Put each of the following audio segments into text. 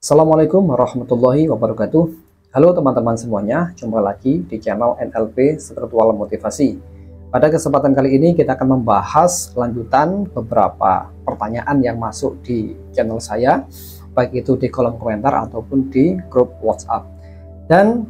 Assalamualaikum warahmatullahi wabarakatuh. Halo teman-teman semuanya, jumpa lagi di channel NLP Spiritual Motivasi. Pada kesempatan kali ini kita akan membahas lanjutan beberapa pertanyaan yang masuk di channel saya, baik itu di kolom komentar ataupun di grup WhatsApp. Dan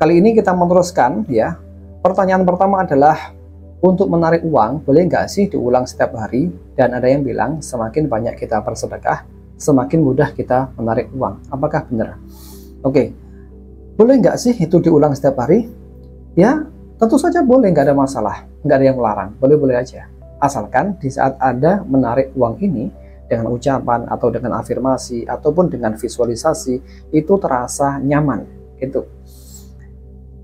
kali ini kita meneruskan ya. Pertanyaan pertama adalah, untuk menarik uang boleh nggak sih diulang setiap hari? Dan ada yang bilang semakin banyak kita bersedekah, semakin mudah kita menarik uang. Apakah benar? Oke, boleh nggak sih itu diulang setiap hari? Ya, tentu saja boleh, nggak ada masalah, nggak ada yang melarang, boleh-boleh aja. Asalkan di saat Anda menarik uang ini dengan ucapan atau dengan afirmasi ataupun dengan visualisasi itu terasa nyaman, gitu.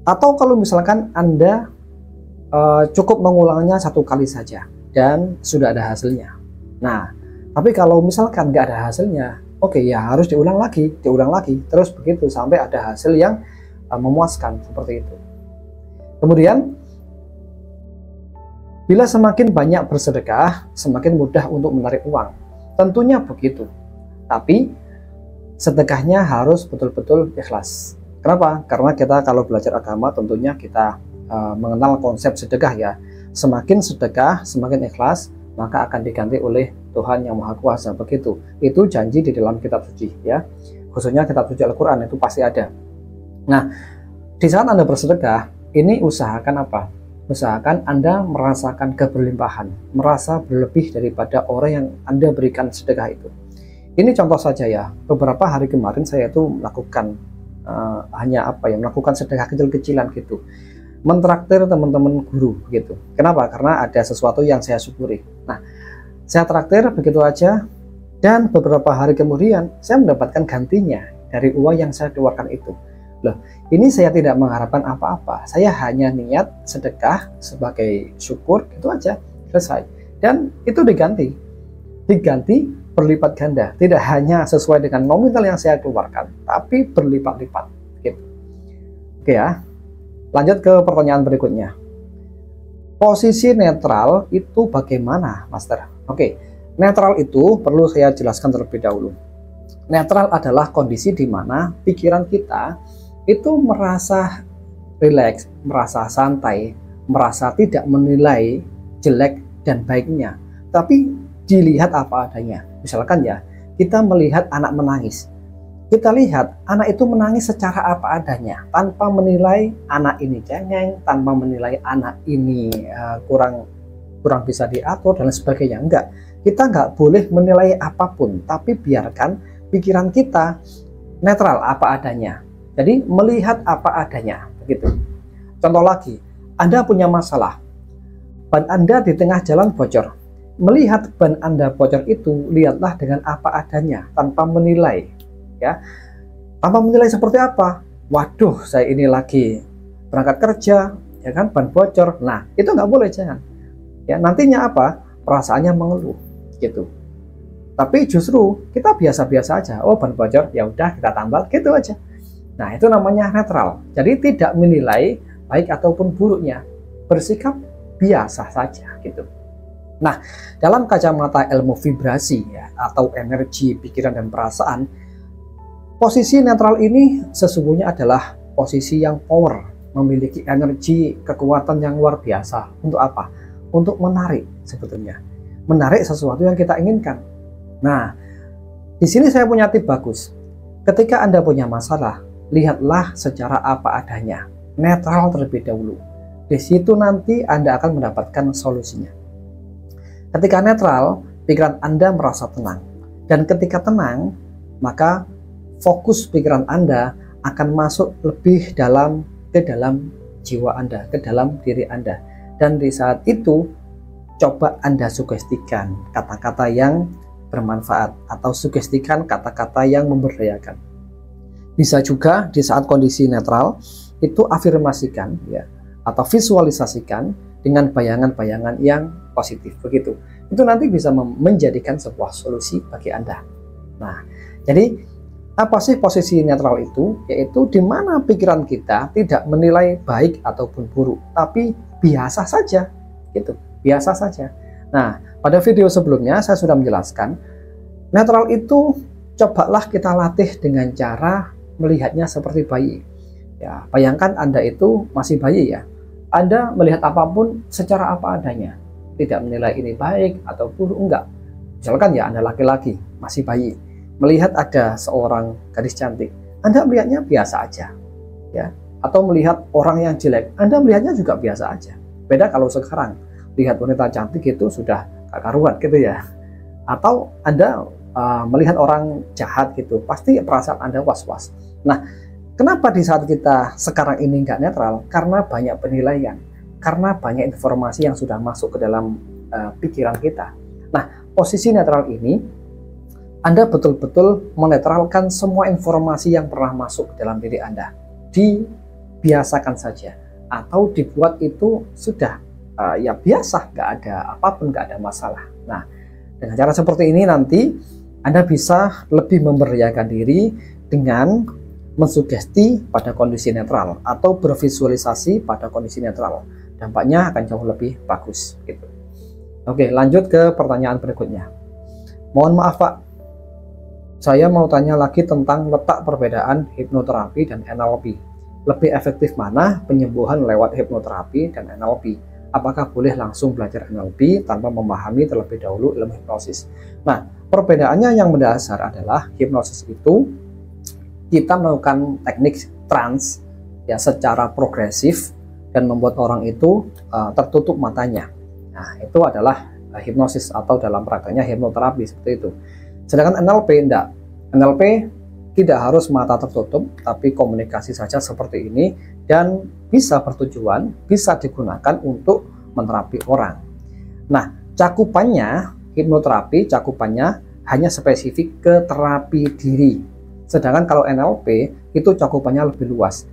Atau kalau misalkan Anda cukup mengulangnya 1 kali saja dan sudah ada hasilnya. Nah, tapi kalau misalkan nggak ada hasilnya, oke, ya harus diulang lagi, terus begitu sampai ada hasil yang memuaskan seperti itu. Kemudian, bila semakin banyak bersedekah, semakin mudah untuk menarik uang. Tentunya begitu. Tapi sedekahnya harus betul-betul ikhlas. Kenapa? Karena kita kalau belajar agama tentunya kita mengenal konsep sedekah ya. Semakin sedekah, semakin ikhlas, maka akan diganti oleh Tuhan yang Maha Kuasa, begitu. Itu janji di dalam kitab suci ya. Khususnya kitab suci Al-Qur'an itu pasti ada. Nah, di saat Anda bersedekah, ini usahakan apa? Usahakan Anda merasakan keberlimpahan, merasa berlebih daripada orang yang Anda berikan sedekah itu. Ini contoh saja ya. Beberapa hari kemarin saya itu melakukan melakukan sedekah kecil-kecilan gitu. Mentraktir teman-teman guru gitu. Kenapa? Karena ada sesuatu yang saya syukuri. Nah, saya traktir begitu aja dan beberapa hari kemudian saya mendapatkan gantinya dari uang yang saya keluarkan itu. Loh, ini saya tidak mengharapkan apa-apa. Saya hanya niat sedekah sebagai syukur gitu aja, selesai. Dan itu diganti berlipat ganda. Tidak hanya sesuai dengan nominal yang saya keluarkan, tapi berlipat-lipat gitu. Oke ya. Lanjut ke pertanyaan berikutnya. Posisi netral itu bagaimana, Master? Oke, netral itu perlu saya jelaskan terlebih dahulu. Netral adalah kondisi di mana pikiran kita itu merasa rileks, merasa santai, merasa tidak menilai jelek dan baiknya, tapi dilihat apa adanya. Misalkan ya, kita melihat anak menangis. Kita lihat anak itu menangis secara apa adanya, tanpa menilai anak ini cengeng, tanpa menilai anak ini kurang bisa diatur dan sebagainya. Enggak, kita nggak boleh menilai apapun, tapi biarkan pikiran kita netral apa adanya. Jadi melihat apa adanya, begitu. Contoh lagi, Anda punya masalah, ban Anda di tengah jalan bocor. Melihat ban Anda bocor itu, lihatlah dengan apa adanya, tanpa menilai. Ya, tanpa menilai seperti apa, waduh saya ini lagi berangkat kerja, ya kan, ban bocor. Nah, itu nggak boleh, jangan. Ya, nantinya apa? Perasaannya mengeluh, gitu. Tapi justru kita biasa-biasa aja. Oh, ban bocor, ya udah kita tambal, gitu aja. Nah, itu namanya netral. Jadi tidak menilai baik ataupun buruknya, bersikap biasa saja, gitu. Nah, dalam kacamata ilmu vibrasi ya, atau energi pikiran dan perasaan, posisi netral ini sesungguhnya adalah posisi yang power, memiliki energi, kekuatan yang luar biasa. Untuk apa? Untuk menarik sebetulnya. Menarik sesuatu yang kita inginkan. Nah, di sini saya punya tip bagus. Ketika Anda punya masalah, lihatlah secara apa adanya. Netral terlebih dahulu. Di situ nanti Anda akan mendapatkan solusinya. Ketika netral, pikiran Anda merasa tenang. Dan ketika tenang, maka fokus pikiran Anda akan masuk lebih dalam ke dalam jiwa Anda, ke dalam diri Anda. Dan di saat itu coba Anda sugestikan kata-kata yang bermanfaat atau sugestikan kata-kata yang memberdayakan. Bisa juga di saat kondisi netral itu afirmasikan ya, atau visualisasikan dengan bayangan-bayangan yang positif, begitu. Itu nanti bisa menjadikan sebuah solusi bagi Anda. Nah, jadi apa sih posisi netral itu? Yaitu di mana pikiran kita tidak menilai baik ataupun buruk, tapi biasa saja, gitu. Biasa saja. Nah, pada video sebelumnya saya sudah menjelaskan netral itu cobalah kita latih dengan cara melihatnya seperti bayi. Ya, bayangkan Anda itu masih bayi ya. Anda melihat apapun secara apa adanya. Tidak menilai ini baik atau buruk, enggak. Misalkan ya Anda laki-laki, masih bayi. Melihat ada seorang gadis cantik, Anda melihatnya biasa aja. Ya. Atau melihat orang yang jelek, Anda melihatnya juga biasa aja. Beda kalau sekarang, lihat wanita cantik itu sudah karuan gitu ya. Atau Anda melihat orang jahat gitu, pasti perasaan Anda was-was. Nah, kenapa di saat kita sekarang ini nggak netral? Karena banyak penilaian, karena banyak informasi yang sudah masuk ke dalam pikiran kita. Nah, posisi netral ini, Anda betul-betul menetralkan semua informasi yang pernah masuk ke dalam diri Anda. Dibiasakan saja, atau dibuat itu sudah ya biasa, nggak ada apapun, nggak ada masalah. Nah, dengan cara seperti ini nanti Anda bisa lebih memberdayakan diri dengan mensugesti pada kondisi netral atau bervisualisasi pada kondisi netral. Dampaknya akan jauh lebih bagus gitu. Oke, lanjut ke pertanyaan berikutnya. Mohon maaf Pak, saya mau tanya lagi tentang letak perbedaan hipnoterapi dan NLP. Lebih efektif mana penyembuhan lewat hipnoterapi dan NLP? Apakah boleh langsung belajar NLP tanpa memahami terlebih dahulu ilmu hipnosis? Nah, perbedaannya yang mendasar adalah hipnosis itu kita melakukan teknik trans ya secara progresif dan membuat orang itu tertutup matanya. Nah, itu adalah hipnosis atau dalam prakteknya hipnoterapi seperti itu. Sedangkan NLP enggak. NLP tidak harus mata tertutup, tapi komunikasi saja seperti ini dan bisa bertujuan, bisa digunakan untuk menerapi orang. Nah, cakupannya hipnoterapi, cakupannya hanya spesifik ke terapi diri. Sedangkan kalau NLP itu cakupannya lebih luas.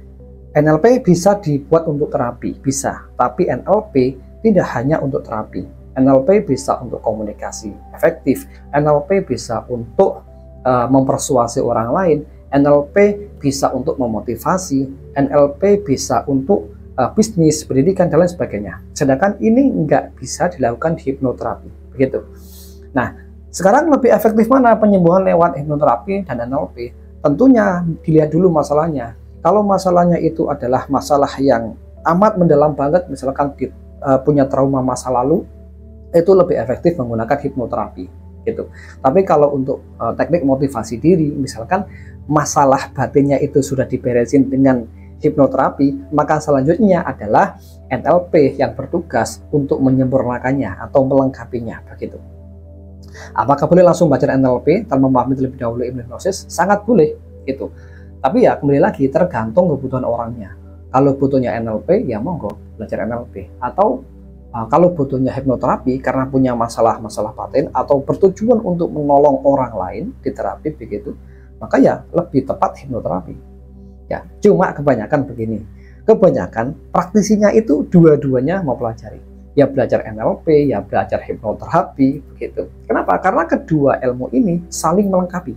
NLP bisa dibuat untuk terapi, bisa, tapi NLP tidak hanya untuk terapi. NLP bisa untuk komunikasi efektif, NLP bisa untuk mempersuasi orang lain, NLP bisa untuk memotivasi, NLP bisa untuk bisnis, pendidikan, dan lain sebagainya. Sedangkan ini nggak bisa dilakukan di hipnoterapi, begitu. Nah, sekarang lebih efektif mana penyembuhan lewat hipnoterapi dan NLP? Tentunya dilihat dulu masalahnya. Kalau masalahnya itu adalah masalah yang amat mendalam banget, misalkan punya trauma masa lalu, itu lebih efektif menggunakan hipnoterapi. Gitu. Tapi kalau untuk teknik motivasi diri, misalkan masalah batinnya itu sudah diberesin dengan hipnoterapi, maka selanjutnya adalah NLP yang bertugas untuk menyempurnakannya atau melengkapinya. Begitu. Apakah boleh langsung belajar NLP tanpa memahami terlebih dahulu ilmu hipnosis? Sangat boleh, gitu. Tapi ya kembali lagi tergantung kebutuhan orangnya. Kalau butuhnya NLP, ya monggo belajar NLP, atau kalau butuhnya hipnoterapi karena punya masalah-masalah batin atau bertujuan untuk menolong orang lain di terapi begitu, maka ya lebih tepat hipnoterapi. Ya, cuma kebanyakan begini. Kebanyakan praktisinya itu dua-duanya mau pelajari. Ya belajar NLP, ya belajar hipnoterapi begitu. Kenapa? Karena kedua ilmu ini saling melengkapi.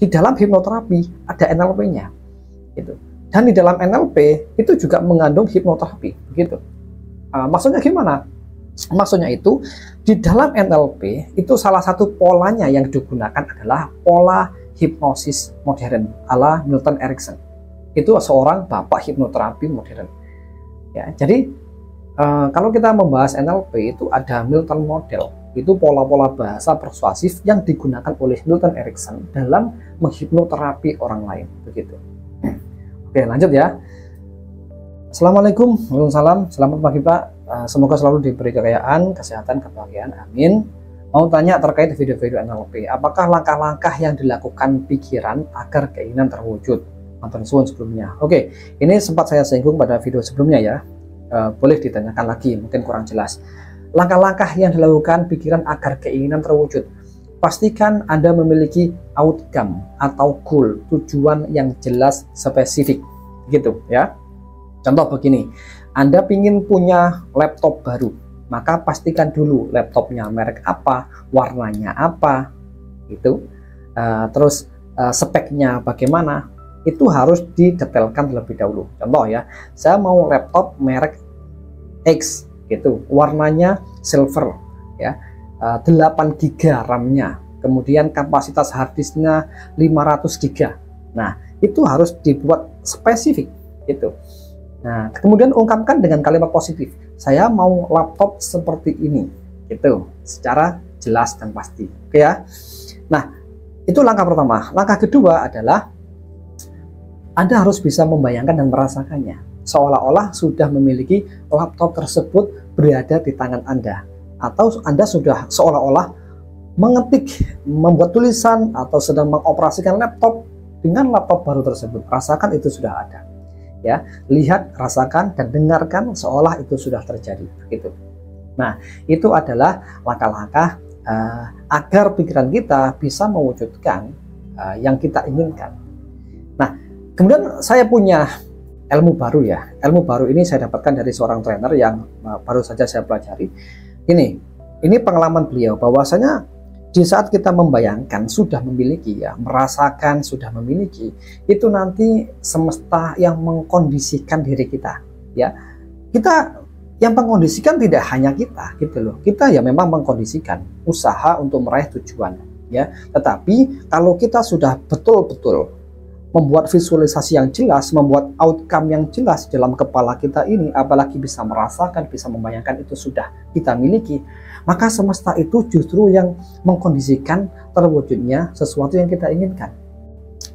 Di dalam hipnoterapi ada NLP-nya. Gitu. Dan di dalam NLP itu juga mengandung hipnoterapi begitu. Maksudnya gimana? Maksudnya itu di dalam NLP itu salah satu polanya yang digunakan adalah pola hipnosis modern ala Milton Erickson. Itu seorang bapak hipnoterapi modern. Ya, jadi kalau kita membahas NLP itu ada Milton model. Itu pola-pola bahasa persuasif yang digunakan oleh Milton Erickson dalam menghipnoterapi orang lain. Begitu. Oke, lanjut ya. Assalamualaikum, waalaikumsalam, selamat pagi Pak, semoga selalu diberi kekayaan, kesehatan, kebahagiaan, amin. Mau tanya terkait video-video NLP, apakah langkah-langkah yang dilakukan pikiran agar keinginan terwujud? Matur suwun sebelumnya. Oke, ini sempat saya singgung pada video sebelumnya ya, boleh ditanyakan lagi, mungkin kurang jelas. Langkah-langkah yang dilakukan pikiran agar keinginan terwujud. Pastikan Anda memiliki outcome atau goal, tujuan yang jelas spesifik, gitu ya. Contoh begini, Anda ingin punya laptop baru, maka pastikan dulu laptopnya merek apa, warnanya apa, gitu. Terus speknya bagaimana, itu harus didetailkan terlebih dahulu. Contoh ya, saya mau laptop merek X, gitu, warnanya silver, ya, 8 GB RAM-nya, kemudian kapasitas harddisknya 500 GB. Nah, itu harus dibuat spesifik gitu. Nah, kemudian ungkapkan dengan kalimat positif. Saya mau laptop seperti ini gitu, secara jelas dan pasti. Oke ya. Nah, itu langkah pertama. Langkah kedua adalah Anda harus bisa membayangkan dan merasakannya, seolah-olah sudah memiliki laptop tersebut berada di tangan Anda, atau Anda sudah seolah-olah mengetik, membuat tulisan, atau sedang mengoperasikan laptop dengan laptop baru tersebut. Rasakan itu sudah ada, ya. Lihat, rasakan, dan dengarkan seolah itu sudah terjadi. Begitu. Nah, itu adalah langkah-langkah agar pikiran kita bisa mewujudkan yang kita inginkan. Nah, kemudian saya punya ilmu baru ya. Ilmu baru ini saya dapatkan dari seorang trainer yang baru saja saya pelajari. Ini pengalaman beliau bahwasanya di saat kita membayangkan sudah memiliki ya, merasakan sudah memiliki, itu nanti semesta yang mengkondisikan diri kita ya. Kita yang mengkondisikan tidak hanya kita gitu loh. Kita ya memang mengkondisikan usaha untuk meraih tujuan ya. Tetapi kalau kita sudah betul-betul membuat visualisasi yang jelas, membuat outcome yang jelas dalam kepala kita ini, apalagi bisa merasakan, bisa membayangkan itu sudah kita miliki, maka semesta itu justru yang mengkondisikan terwujudnya sesuatu yang kita inginkan.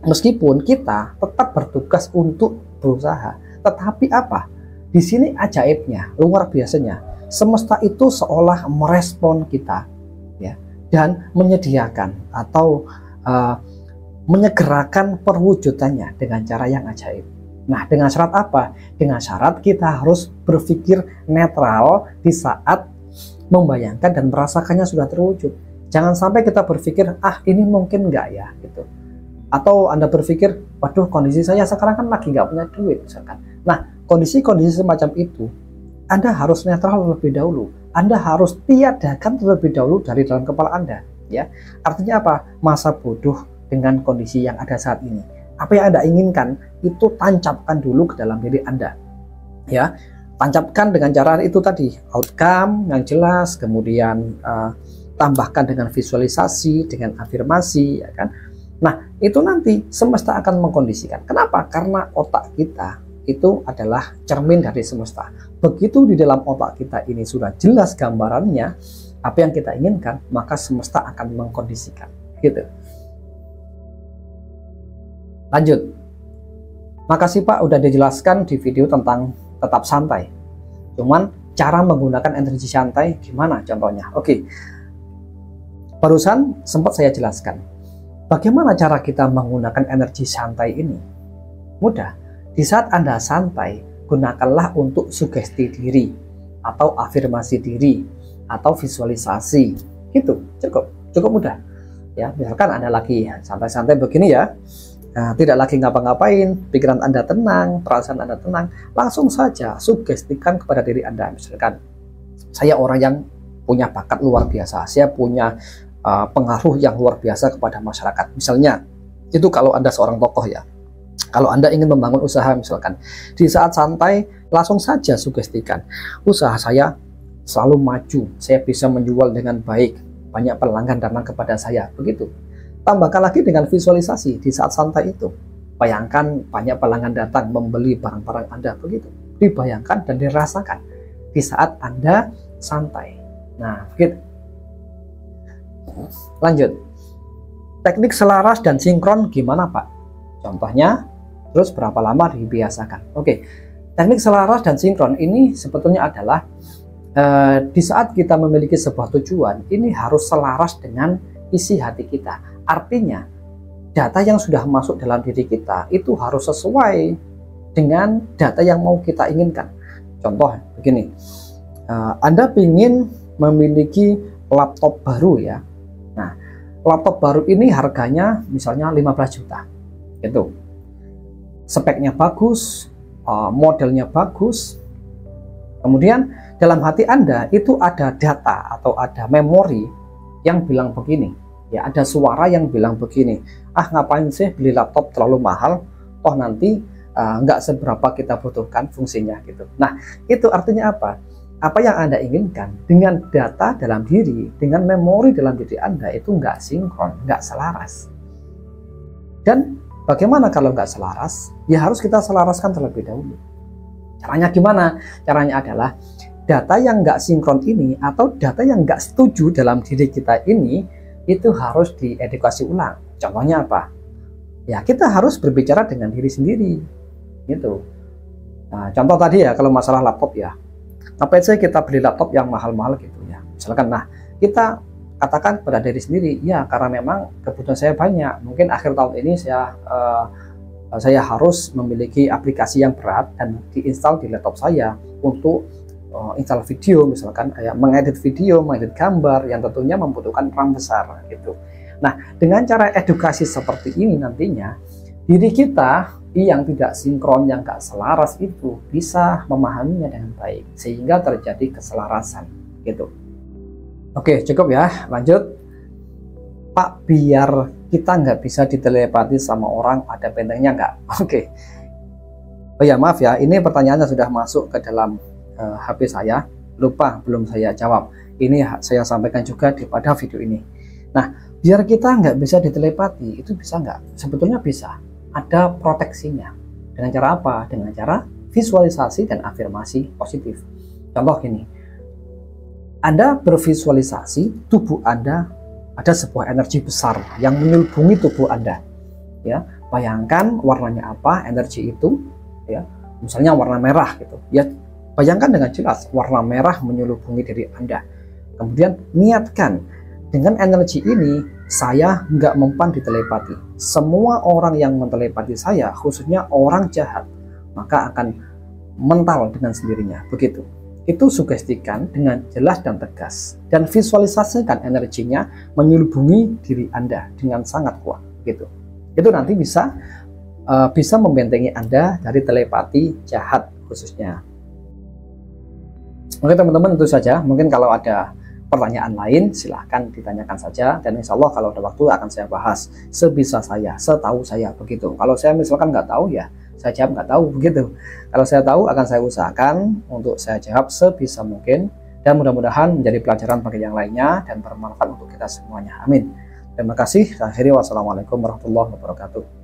Meskipun kita tetap bertugas untuk berusaha, tetapi apa? Di sini ajaibnya, luar biasanya, semesta itu seolah merespon kita, ya, dan menyediakan atau menyegerakan perwujudannya dengan cara yang ajaib. Nah, dengan syarat apa? Dengan syarat kita harus berpikir netral di saat membayangkan dan merasakannya sudah terwujud. Jangan sampai kita berpikir, ah ini mungkin nggak ya, gitu. Atau Anda berpikir, waduh kondisi saya sekarang kan lagi nggak punya duit, misalkan. Nah, kondisi-kondisi semacam itu, Anda harus netral lebih dahulu. Anda harus tiadakan terlebih dahulu dari dalam kepala Anda, ya. Artinya apa? Masa bodoh dengan kondisi yang ada saat ini. Apa yang Anda inginkan itu tancapkan dulu ke dalam diri Anda. Ya, tancapkan dengan cara itu tadi, outcome yang jelas, kemudian tambahkan dengan visualisasi, dengan afirmasi, ya kan. Nah, itu nanti semesta akan mengkondisikan. Kenapa? Karena otak kita itu adalah cermin dari semesta. Begitu di dalam otak kita ini sudah jelas gambarannya apa yang kita inginkan, maka semesta akan mengkondisikan. Gitu. Lanjut, makasih Pak udah dijelaskan di video tentang tetap santai. Cuman cara menggunakan energi santai gimana contohnya? Oke, barusan sempat saya jelaskan bagaimana cara kita menggunakan energi santai ini. Mudah, di saat Anda santai, gunakanlah untuk sugesti diri atau afirmasi diri atau visualisasi. Gitu, cukup mudah. Ya, misalkan Anda lagi santai-santai begini ya. Nah, tidak lagi ngapa-ngapain, pikiran Anda tenang, perasaan Anda tenang, langsung saja sugestikan kepada diri Anda. Misalkan, saya orang yang punya bakat luar biasa, saya punya pengaruh yang luar biasa kepada masyarakat. Misalnya, itu kalau Anda seorang tokoh ya, kalau Anda ingin membangun usaha misalkan, di saat santai langsung saja sugestikan, usaha saya selalu maju, saya bisa menjual dengan baik, banyak pelanggan datang kepada saya, begitu. Tambahkan lagi dengan visualisasi di saat santai itu. Bayangkan banyak pelanggan datang membeli barang-barang Anda, begitu. Dibayangkan dan dirasakan di saat Anda santai. Nah, begitu. Lanjut. Teknik selaras dan sinkron gimana, Pak? Contohnya, terus berapa lama dibiasakan? Oke, teknik selaras dan sinkron ini sebetulnya adalah di saat kita memiliki sebuah tujuan, ini harus selaras dengan isi hati kita. Artinya, data yang sudah masuk dalam diri kita itu harus sesuai dengan data yang mau kita inginkan. Contoh begini, Anda ingin memiliki laptop baru ya. Nah, laptop baru ini harganya misalnya 15 juta. Gitu. Speknya bagus, modelnya bagus. Kemudian dalam hati Anda itu ada data atau ada memori yang bilang begini. Ya, ada suara yang bilang begini, ah ngapain sih beli laptop terlalu mahal, toh nanti nggak seberapa kita butuhkan fungsinya gitu. Nah, itu artinya apa? apa yang Anda inginkan dengan data dalam diri, dengan memori dalam diri Anda itu nggak sinkron, nggak selaras. Dan bagaimana kalau nggak selaras? Ya harus kita selaraskan terlebih dahulu. Caranya gimana? Caranya adalah data yang nggak sinkron ini atau data yang nggak setuju dalam diri kita ini itu harus diedukasi ulang. Contohnya apa? Ya kita harus berbicara dengan diri sendiri, gitu. Nah, contoh tadi ya kalau masalah laptop ya. Ngapain sih kita beli laptop yang mahal-mahal gitu ya, misalkan. Nah, kita katakan pada diri sendiri, ya karena memang kebutuhan saya banyak, mungkin akhir tahun ini saya harus memiliki aplikasi yang berat dan diinstal di laptop saya untuk install video, misalkan kayak mengedit video, mengedit gambar yang tentunya membutuhkan RAM besar gitu. Nah, dengan cara edukasi seperti ini nantinya diri kita yang tidak sinkron, yang gak selaras itu bisa memahaminya dengan baik sehingga terjadi keselarasan gitu. Oke, cukup ya, lanjut Pak. Biar kita nggak bisa ditelepati sama orang, ada bentengnya nggak? Oke, oh ya maaf ya, ini pertanyaannya sudah masuk ke dalam HP saya, lupa belum saya jawab, ini saya sampaikan juga pada video ini. Nah, biar kita nggak bisa ditelepati itu bisa nggak? Sebetulnya bisa. Ada proteksinya. Dengan cara apa? Dengan cara visualisasi dan afirmasi positif. Contoh gini, Anda bervisualisasi tubuh Anda ada sebuah energi besar yang menyelubungi tubuh Anda. Ya, bayangkan warnanya apa energi itu, ya. Misalnya warna merah gitu. Ya, bayangkan dengan jelas warna merah menyelubungi diri Anda. Kemudian niatkan dengan energi ini saya nggak mempan ditelepati. Semua orang yang mentelepati saya, khususnya orang jahat, maka akan mental dengan sendirinya. Begitu. Itu sugestikan dengan jelas dan tegas. Dan visualisasikan energinya menyelubungi diri Anda dengan sangat kuat. Gitu. Itu nanti bisa membentengi Anda dari telepati jahat khususnya. Oke teman-teman, itu saja. Mungkin kalau ada pertanyaan lain silahkan ditanyakan saja, dan insya Allah kalau ada waktu akan saya bahas sebisa saya, setahu saya begitu. Kalau saya misalkan nggak tahu ya saya jawab nggak tahu begitu. Kalau saya tahu akan saya usahakan untuk saya jawab sebisa mungkin, dan mudah-mudahan menjadi pelajaran bagi yang lainnya dan bermanfaat untuk kita semuanya. Amin. Terima kasih. Akhiri, wassalamualaikum warahmatullahi wabarakatuh.